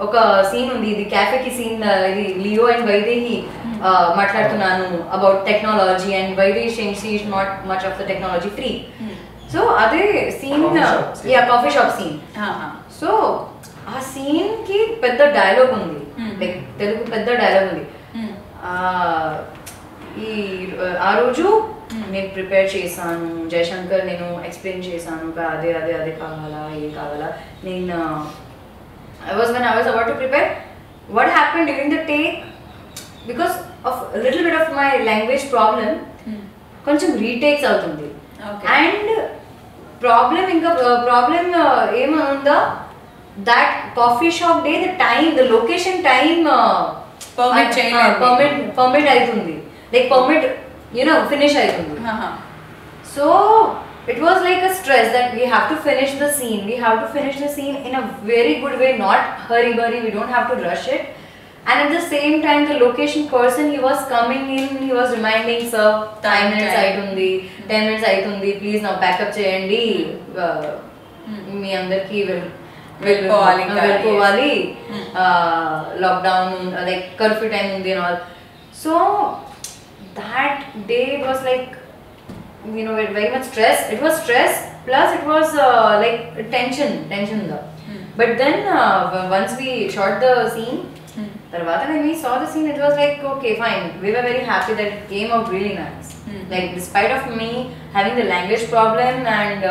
ఒక సీన్ ఉంది ఇది cafe కి సీన్ ఇది లియో అండ్ వైదేహి మాట్లాడుతున్నాను about technology and Vaidehi she is not much of the technology free so అదే scene yeah coffee shop scene so ఆ scene కి పెద్ద డైలాగ్ ఉంది లైక్ తెలుగు పెద్ద డైలాగ్ ఉంది ఈ ఆ రోజు నేను ప్రిపేర్ చేశాను జయశంకర్ నేను ఎక్స్ప్లెయిన్ చేశాను అదే అదే అదే కావాలా ఏ కావాలా నేను I was about to prepare what happened during the take because of a little bit of my language problem కొంచెం రీటేక్స్ అవుతుంది and problem ఏమనుందా that coffee shop day the time the location time permit అవుతుంది like permit you know finish aitundi so it was like a stress that we have to finish the scene in a very good way not hurry we don't have to rush it and at the same time the location person he was coming in he was reminding sir 10 minutes aitundi 10 minutes aitundi please now back up cheyandi me andarki velpovali lockdown like curfew time undi and all so that day was like you know very much stress it was stress plus it was like tension but then once we shot the scene tarvata when we saw the scene it was like okay fine we were very happy that it came out really nice like despite of me having the language problem and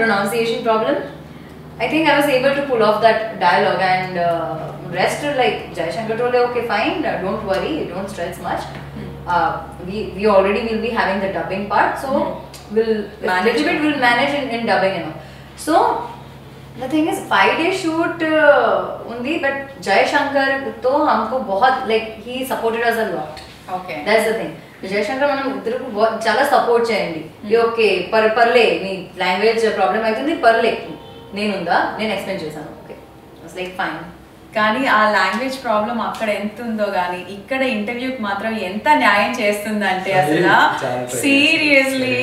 pronunciation problem I think I was able to pull off that dialogue and rest like Jayashankar told okay fine don't worry don't stress much we already will be having the dubbing part so we'll manage in dubbing and all so the thing is 5-day shoot only but Jayashankar to हमको बहुत like he supported us a lot okay that's the thing Jayashankar మనం ఇద్దరు చాలా support చేయండి okay పర్లే నీ language problem అవుతుంది పర్లే నేను ఎక్స్‌ప్లెయిన్ చేశాను okay was like fine కానీ ఆ లాంగ్వేజ్ ప్రాబ్లం అక్కడ ఎంత ఉందో కానీ ఇక్కడ ఇంటర్వ్యూకి మాత్రం ఎంత న్యాయం చేస్తుందంటే అసలు seriously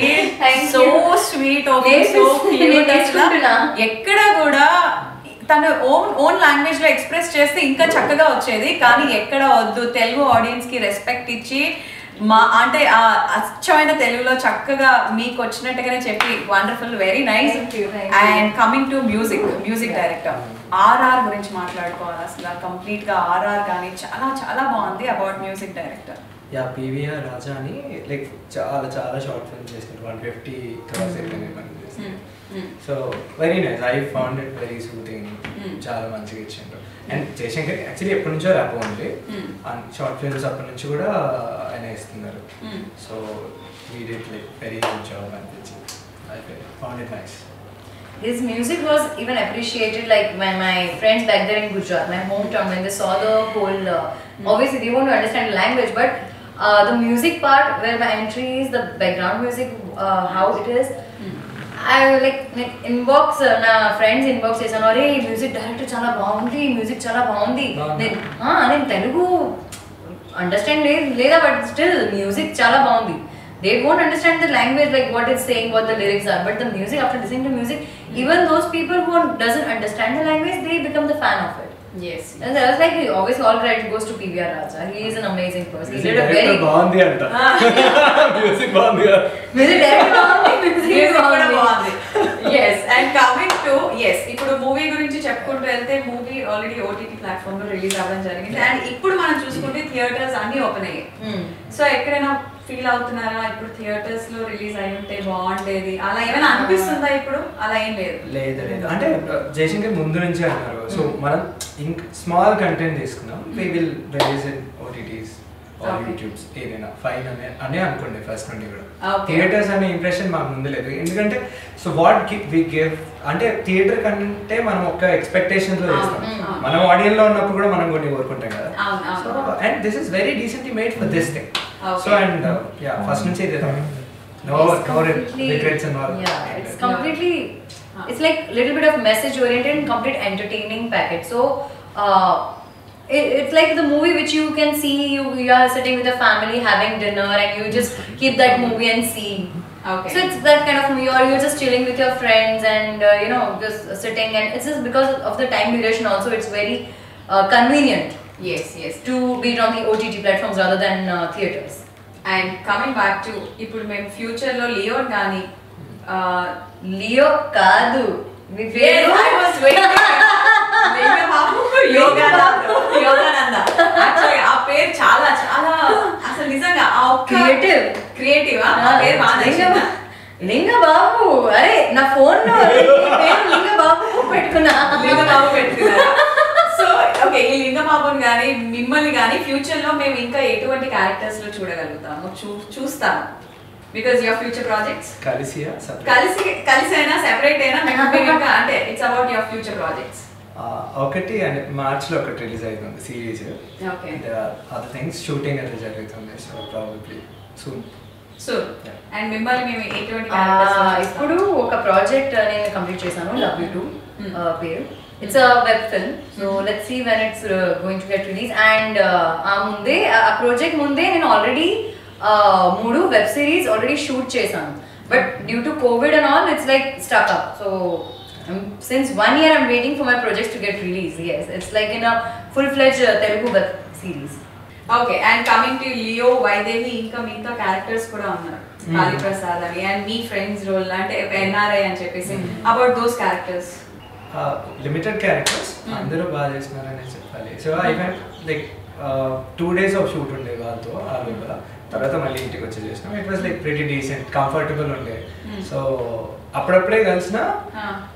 so sweet so cute ఎక్కడ కూడా తన ఓన్ లాంగ్వేజ్ లో ఎక్స్ప్రెస్ చేస్తే ఇంకా చక్కగా వచ్చేది కానీ ఎక్కడ వద్దు తెలుగు ఆడియన్స్ కి రెస్పెక్ట్ ఇచ్చి మా అంటే ఆ అచ్చమైన తెలుగులో చక్కగా మీకు వచ్చినట్టుగానే చెప్పి wonderful very nice and coming to music director RR గురించి మాట్లాడుకోవాలి అసలు కంప్లీట్ గా ఆర్ఆర్ కానీ చాలా చాలా బాగుంది about music director yeah PVR Raja అని లైక్ చాలా చాలా షార్ట్ ఫిల్మ్ చేశారు 150 క్రాస్ అయిపోయింది so very nice I found it very soothing చాలా మంచిగా ఇచ్చిండ్రు అండ్ జయశంకర్ యాక్చువల్లీ ఎప్పటి నుంచో ర్యాప్ ఉంది షార్ట్ ఫిల్మ్స్ అప్పటి నుంచి కూడా ఆయన ఇస్తున్నారు so we did like very good job అనిపించింది I found it nice his music was even appreciated like my friends back there in Gujarat my hometown when they saw the whole obviously they won't understand the language but the music part where my entry is the background music how it is I like inbox na friends inbox chesanu are music director chala baundi then I Telugu understand leda but still music chala baundi they won't understand the language like what it's saying what the lyrics are but the music after listening to music even those people who doesn't understand the language they become the fan of it yes and I was like he always all credit goes to P V R Raja he is an amazing person music he did a very baundi anta music baundi music director baundi yes and coming to yes ipudu movie gurinchi cheppuntu velthe movie already OTT platform lo release avadam jarigindi and ipudu manam chusukunte theaters anni open ayyayi so ekkadaina feel అవుతున్నారా ఇప్పుడు theatres లో release అయ్యుంటే బాగుండేది అలా ఏమైనా అనిపిస్తుందా ఇప్పుడు అలా ఏం లేదు అంటే జయశంకర్ ముందు నుంచి అన్నారు సో మనం స్మాల్ కంటెంట్ తీసుకున్నాం we will release in OTTs और यूट्यूब्स ఏదైనా ఫైన్ అనే అనుకోండి ఫస్ట్ నుండి కూడా థియేటర్స్ అనే ఇంప్రెషన్ మాకు ముందులేదు ఎందుకంటే సో వాట్ వి గివ్ అంటే థియేటర్ కంటే మనం ఒక ఎక్స్‌పెక్టేషన్స్ లో చేస్తాం మనం ఆడియన్స్ లో ఉన్నప్పుడు కూడా మనం కొన్ని కోరుకుంటాం కదా so and this is very decently made for this thing so and yeah first నుంచి ఇదే thought no regrets and all yeah it's completely it's like little bit of message oriented and complete entertaining package so it's like the movie which you can see you are sitting with the family having dinner and you just keep that movie and see okay so it's that kind of movie or you're just chilling with your friends and you know just sitting and it's just because of the time duration also it's very convenient yes yes to be on the OTT platforms rather than theaters and coming back to ipudu mem future lo Leo gani Leo kadu yes, I was waiting मेरे बाबू को Yogananda actually आप पैर चाला चाला असल निज़ंगा आप creative creative आप पैर मानेंगे लिंगा बाबू अरे ना phone ना पैर लिंगा बाबू को पेटकुना लिंगा बाबू पेटकुना so okay ये लिंगा बाबू गाने मिम्मल गाने future लो मैं इनका 8-20 characters लो छोड़ा गलता हम choose था because your future projects कालिसिया separate कालिसिया है ना separate है ना मैं बोलूँगा इनका आंटे it's about your future projects ఒకటి అంటే మార్చ్ లో ఒకటి రిలీజ్ అవుతుంది series okay and other things shooting అనేది జరుగుతుంది so probably soon so and మిమ్మల్ని మేము 820 క్యారెక్టర్స్ ఇప్పుడు ఒక ప్రాజెక్ట్ నేను కంప్లీట్ చేశాను లవ్ యు టు పేరు it's a web film so let's see when it's going to get release and ఆ ముందే ఆ ప్రాజెక్ట్ ముందే నేను already 3 web series already shoot చేశాను but due to Covid and all it's like stuck up so since 1 year I'm waiting for my projects to get released yes it's like in a full fledged Telugu web series okay and coming to Leo Vaidehi inka meeta characters kuda unnaru Kali Prasad avi and me friends role ante NRI ani cheppesi about those characters limited characters andaru baa chesnarani cheppali so I went like 2 days of shoot unde valto aa rola tarata malli intiki vache chesnam it was like pretty decent comfortable unde so అప్పుడప్పుడే కలిసిన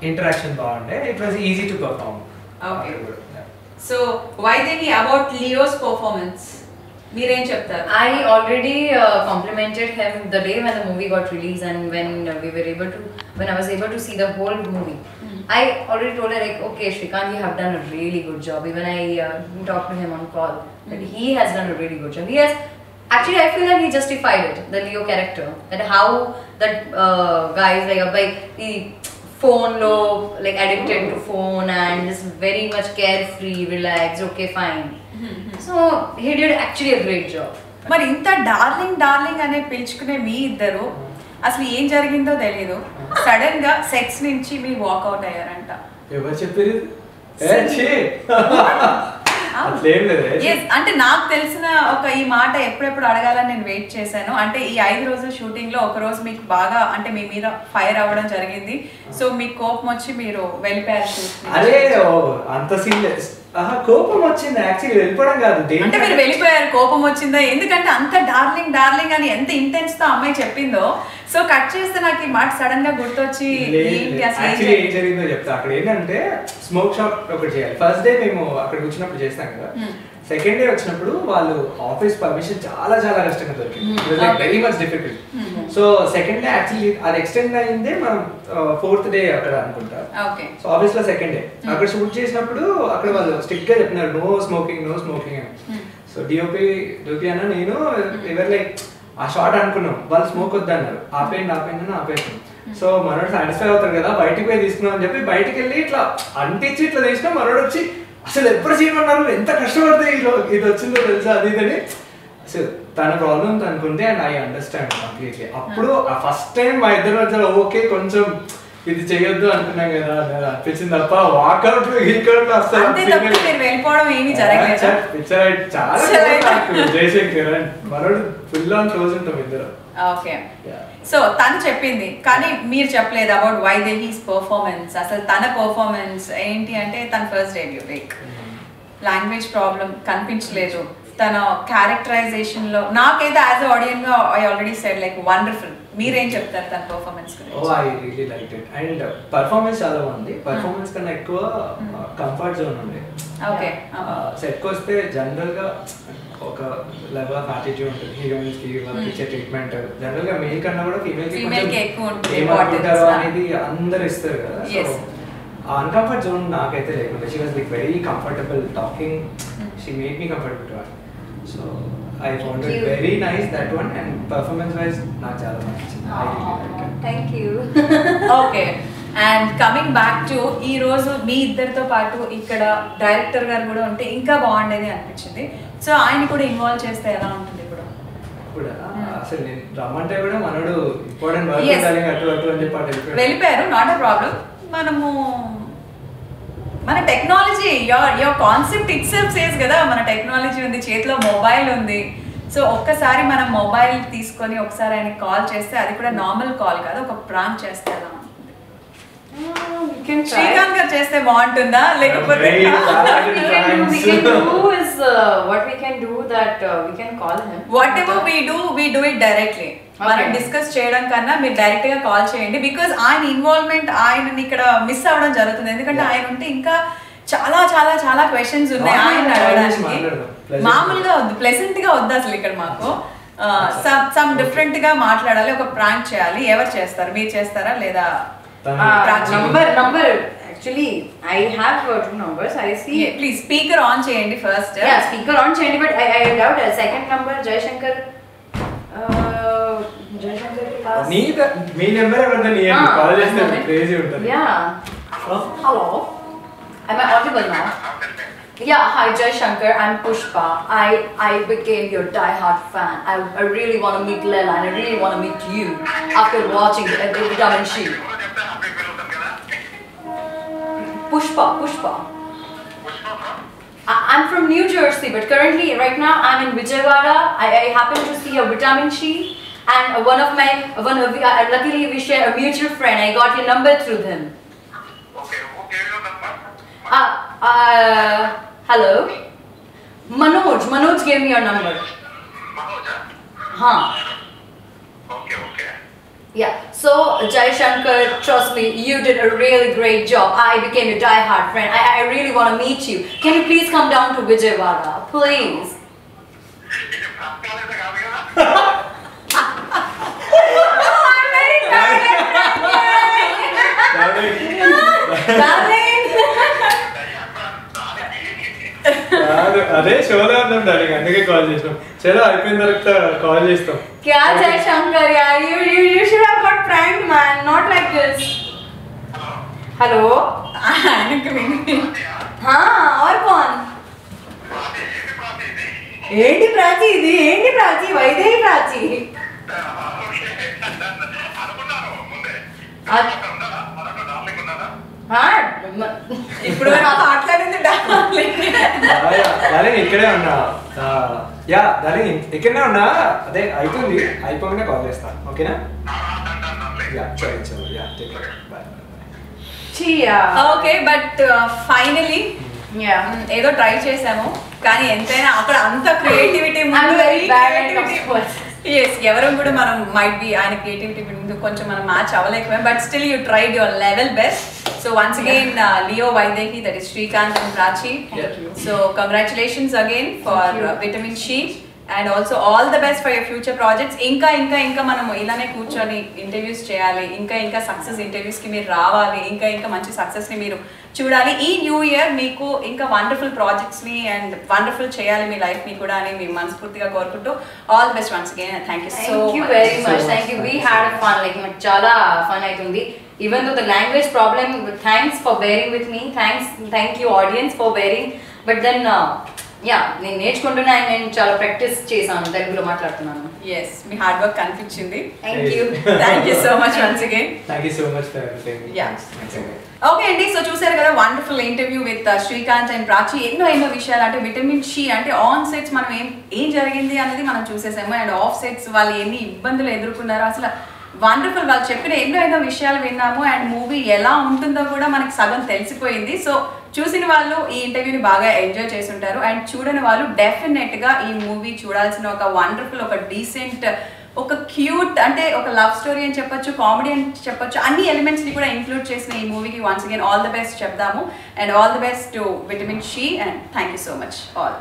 interaction బాగుండే it was easy to perform okay so Vaidehi about Leo's performance మీరు ఏం చెప్తారు I already complimented him the day when the movie got released and when I was able to see the whole movie I already told her like okay Shrikanth you have done a really good job even I talked to him on call but he has done a really good job he has actually I feel that he justified it the Leo character and how that guy is like the phone low like addicted to phone and is very much carefree relaxed okay fine so he did actually a great job మరి ఇంత darling darling అనే పిలుచుకునే మీ ఇద్దరు అసలు ఏం జరిగిందో తెలియదు sudden గా సెట్స్ నుంచి మీ వాక్ అవుట్ అయ్యారంట ఎవరు చెప్పారు ఏ ఛీ అంటే నాకు తెలిసిన ఒక ఈ మాట ఎప్పుడెప్పుడు అడగాలని నేను వెయిట్ చేశాను అంటే ఈ 5 రోజుల షూటింగ్ లో ఒక రోజు మీకు బాగా అంటే మీ మీద ఫైర్ అవ్వడం జరిగింది సో మీకు కోపం వచ్చి మీరు వెళ్ళిపోయారు అరే అంత సీరియస్ కోపం వచ్చింది యాక్చువల్లీ వెళ్ళిపోవడం కాదు అంటే మీరు వెళ్ళిపోయారు కోపం వచ్చిందా ఎందుకంటే అంత డార్లింగ్ డార్లింగ్ అని ఎంత ఇంటెన్స్ తో అమ్మాయి చెప్పిందో సో కట్ చేస్తే నాకు ఈ మాట సడన్ గా గుర్తొచ్చి ఏం జరిగిందో చెప్తా అక్కడ ఏంటంటే స్మోక్ షాప్ ఒకటి చేయాలి ఫస్ట్ డే మేము అక్కడ వచ్చినప్పుడు చేస్తాం కదా సెకండ్ డే వచ్చినప్పుడు వాళ్ళు ఆఫీస్ పర్మిషన్ చాలా చాలా కష్టంగా దొరికింది very much difficult so second day actually అది ఎక్స్టెండ్ అయిందే మనం 4th డే అక్కడ అనుకుంటాం సో ఆఫీస్ లో సెకండ్ డే అక్కడ షూట్ చేసినప్పుడు అక్కడ వాళ్ళు స్ట్రిక్ట్ గా చెప్పినారు నో స్మోకింగ్ నో స్మోకింగ్ అని సో డిఓపి అన్న నేను ఎవరు లైక్ ఆ షార్ట్ అనుకున్నాం వాళ్ళు స్మోక్ వద్దన్నారు ఆపేయండి సో మనోడు సాటిస్ఫై అవుతారు కదా బయటకు పోయి తీసుకున్నాం అని చెప్పి బయటకు వెళ్ళి ఇట్లా అంటించి ఇట్లా తీసినా మనోడు వచ్చి అసలు ఎప్పుడు చేయమన్నారు ఎంత కష్టపడితే ఇది వచ్చిందో తెలుసా అది ఇది అని అసలు తన ప్రాబ్లం అనుకుంటే అండ్ ఐ అండర్స్టాండ్ కంప్లీట్లీ అప్పుడు ఆ ఫస్ట్ టైం మా ఇద్దరు ఓకే కొంచెం ఇది చేయొద్దు అనుకున్నాం కదా అనిపించింది తప్ప వాకౌట్ గీకౌట్ జయశంకర్ మరోడు ఫుల్ ఆన్ క్లోజ్ ఉంటాం ఇద్దరు ఓకే సో తను చెప్పింది కానీ మీరు చెప్పలేదు అబౌట్ వైదేహీస్ పర్ఫార్మెన్స్ అసలు తన పర్ఫార్మెన్స్ ఏంటి అంటే తన first debut like language problem కనిపించలేదు తన క్యారెక్టరైజేషన్ లో నాకైతే యాజ్ ఆడియన్స్ గా I already said like wonderful మీరేం చెప్తారు తన పర్ఫార్మెన్స్ గురించి oh I really liked it and performance చాలా బాగుంది పర్ఫార్మెన్స్ కన్నా ఎక్కువ కంఫర్ట్ జోన్ ఉంది ఓకే సెట్ కోస్తే జనరల్ గా ఒక లెవెల్ ఆఫ్ యాటిట్యూడ్ ఉంటుంది హీరోయిన్స్ కి వాళ్ళకి ఇచ్చే ట్రీట్మెంట్ జనరల్ గా మేల్ కన్నా కూడా ఫీమేల్ కి ఎక్కువ ఉంటుంది ఇంపార్టెన్స్ అనేది అందరూ ఇస్తారు కదా సో ఆ అన్కంఫర్ట్ జోన్ నాకైతే లేకుండే she was like very comfortable talking she made me comfortable so I found it very nice that one and performance-wise, not at all. Thank you. Okay. And coming back to ee roju mee iddartho paatu ikkada director garu kuda unte inka baagundedi anpichindi. So ayini kuda involve chesthe ela untundi kuda. Kuda asal nen ramante kuda manodu important work cheyali attu ani chepadu. Veliparu not a problem. Manamu మన technology your concept itself says కదా మన technology ఉంది చేతిలో mobile ఉంది so ఒక్కసారి మనం mobile తీసుకొని ఒకసారి ఆయన కాల్ చేస్తే అది కూడా నార్మల్ కాల్ కాదు ఒక ప్రాంక్ చేస్తారా శ్రీకాంత్ గారు చేస్తే బాగుంటుందా లేకపోతే we do it directly మనం డిస్కస్ చేయడం కన్నా మీరు డైరెక్ట్ గా కాల్ చేయండి బికాజ్ ఆయన ఇన్వాల్వ్మెంట్ ఆయనని ఇక్కడ మిస్ అవడం జరుగుతుంది ఎందుకంటే ఆయన ఉంటే ఇంకా చాలా చాలా చాలా క్వశ్చన్స్ ఉన్నాయి ఆయన అడగడానికి మామూలుగా వద్దు ప్లెజెంట్ గా వద్దు అసలు ఇక్కడ మాకు సమ్ డిఫరెంట్ గా మాట్లాడాలి ఒక ప్రాంక్ చేయాలి ఎవరు చేస్తారు మీరు చేస్తారా లేదా number Actually, I have two numbers. I see. Yeah, please speaker on cheyandi first. Yeah, speaker on cheyandi. But I doubt a second number. Jayashankar ke paas. Neither main number hai but nahi hai. College se crazy hota hai. Yeah. Hello. Am I audible now? Yeah. Hi, Jayashankar. I'm Pushpa. I became your diehard fan. I really want to meet Leela and I really want to meet you after watching the Vitamin She. Pushpa. I'm from New Jersey, but currently, right now, I'm in Vijayawada. I happened to see a Vitamin She, and luckily we share a mutual friend. I got your number through him. Okay, who gave you your number? Hello, Manoj. Manoj gave me your number. Manoj? Huh. Okay. Yeah, so Jayashankar, trust me, you did a really great job. I became your diehard friend. I really want to meet you. Can you please come down to Vijayawada? Please. I'm very tired. Darling. అదే షోలో ఉన్నాం darling అందుకే call చేసాం చలో అయిపోయిన తర్వాత call చేస్తాం क्या जयशंकर यार you should have got pranked man not like this hello हाँ और कौन ఏంటి ప్రాచి వైదేహి ప్రాచి ఇప్పుడు మాట్లాడింది ఇక్కడే ఉన్నా యా దానికి ఇక్కడనే ఉన్నా అదే అయిపోయింది అయిపోగానే కాల్ చేస్తాను ఓకేనా ఓకే బట్ ఫైనలీ ఏదో ట్రై చేసాము కానీ ఎంతైనా అక్కడ అంత క్రియేటివిటీ ఎవరం కూడా మనం మైట్ బి ఆయన క్రియేటివిటీ ముందు కొంచెం మనం మ్యాచ్ అవ్వలేకపోయాం but still you tried your level best So once again, Leo, Vaidehi, that is Shrikanth and Prachi. Thank you. So congratulations again for Vitamin She, and also all the best for your future projects. Inka manamu ilane kuchoni interviews cheyali. Inka success interviews ki meer raavali. Inka manchi success ni meeru chudali. Ee new year meeku inka wonderful projects ni and wonderful cheyali mee life ni kuda ani mee manspurtiga korukuntu. All the best once again and thank you so much. Thank you. We had fun like much chala fun aitundi. Even though the language problem, but thanks for bearing with me. Thank you audience for bearing. But then, yeah, నేను నేర్చుకుంటున్నా నేను చాలా practice చేశాను తెలుగులో మాట్లాడుతున్నాను. Yes, మీ hard work కనిపించింది. Thank you so much once again. Thank you so much for everything. Yeah. Okay అండి సో చూసారు కదా wonderful interview with Srikanth and Prachi ఎన్నో విషయాలు అంటే విటమిన్ షీ అంటే ఆన్ సెట్స్ మనం ఏం జరిగింది అనేది మనం చూసేసాము అండ్ ఆఫ్ సెట్స్ వాళ్ళు ఎన్ని ఇబ్బందులు ఎదుర్కొన్నారు అసలు వండర్ఫుల్ వాళ్ళు చెప్పిన ఎన్నో విషయాలు విన్నాము అండ్ మూవీ ఎలా ఉంటుందో కూడా మనకు సగం తెలిసిపోయింది సో చూసిన వాళ్ళు ఈ ఇంటర్వ్యూని బాగా ఎంజాయ్ చేసి ఉంటారు అండ్ చూడని వాళ్ళు డెఫినెట్గా ఈ మూవీ చూడాల్సిన ఒక వండర్ఫుల్ ఒక డీసెంట్ ఒక క్యూట్ అంటే ఒక లవ్ స్టోరీ అని చెప్పొచ్చు, కామెడీ అని చెప్పొచ్చు, అన్ని ఎలిమెంట్స్ ని కూడా ఇంక్లూడ్ చేసిన ఈ మూవీకి once again all the best చెప్దాము. And all the best to vitamin She and thank you so much all.